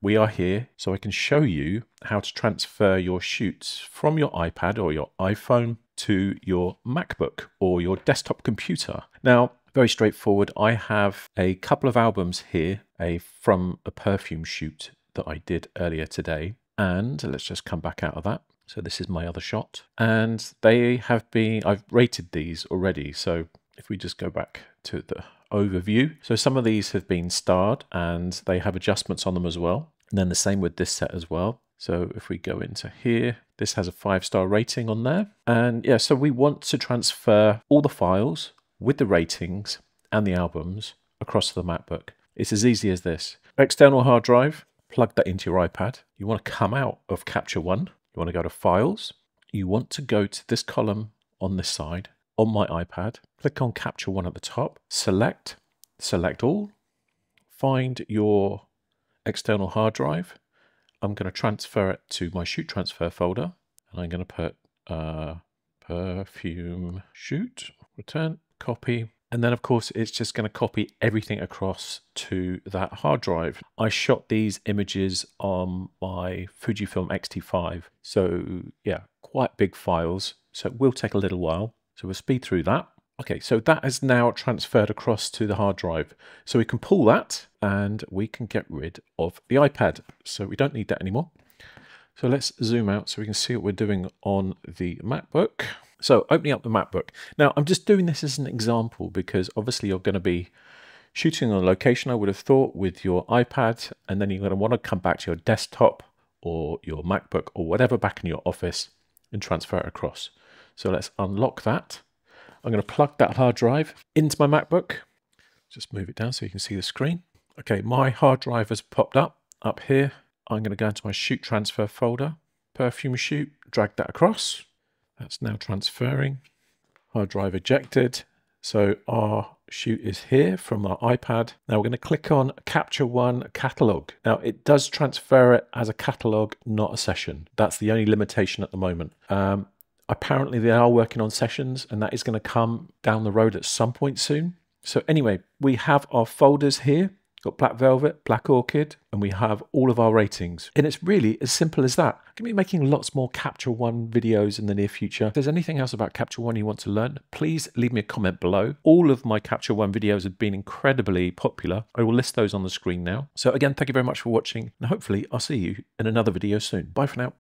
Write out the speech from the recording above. we are here so I can show you how to transfer your shoots from your iPad or your iPhone to your MacBook or your desktop computer. Now, very straightforward, I have a couple of albums here, from a perfume shoot that I did earlier today. And let's just come back out of that. So this is my other shot. And they have been, I've rated these already. So if we just go back to the overview. So some of these have been starred and they have adjustments on them as well. And then the same with this set as well. So if we go into here, this has a 5-star rating on there. And yeah, so we want to transfer all the files with the ratings and the albums across the MacBook. It's as easy as this. External hard drive, plug that into your iPad. You want to come out of Capture One. You want to go to Files. You want to go to this column on this side on my iPad. Click on Capture One at the top. Select all. Find your external hard drive. I'm going to transfer it to my shoot transfer folder. And I'm going to put perfume shoot, return, copy. And then, of course, it's just going to copy everything across to that hard drive. I shot these images on my Fujifilm X-T5. So, yeah, quite big files. So it will take a little while. So we'll speed through that. Okay, so that is now transferred across to the hard drive. So we can pull that and we can get rid of the iPad. So we don't need that anymore. So let's zoom out so we can see what we're doing on the MacBook. So opening up the MacBook. Now I'm just doing this as an example because obviously you're going to be shooting on a location, I would have thought, with your iPad, and then you're going to want to come back to your desktop or your MacBook or whatever back in your office and transfer it across. So let's unlock that. I'm going to plug that hard drive into my MacBook. Just move it down so you can see the screen. Okay, my hard drive has popped up here. I'm going to go into my shoot transfer folder, perfume shoot, drag that across. That's now transferring. Hard drive ejected. So our shoot is here from our iPad. Now we're going to click on Capture One Catalog. Now it does transfer it as a catalog, not a session. That's the only limitation at the moment. Apparently they are working on sessions and that is going to come down the road at some point soon. So anyway, we have our folders here. Got Black Velvet, Black Orchid, and we have all of our ratings. And it's really as simple as that. I'm going to be making lots more Capture One videos in the near future. If there's anything else about Capture One you want to learn, please leave me a comment below. All of my Capture One videos have been incredibly popular. I will list those on the screen now. So again, thank you very much for watching, and hopefully I'll see you in another video soon. Bye for now.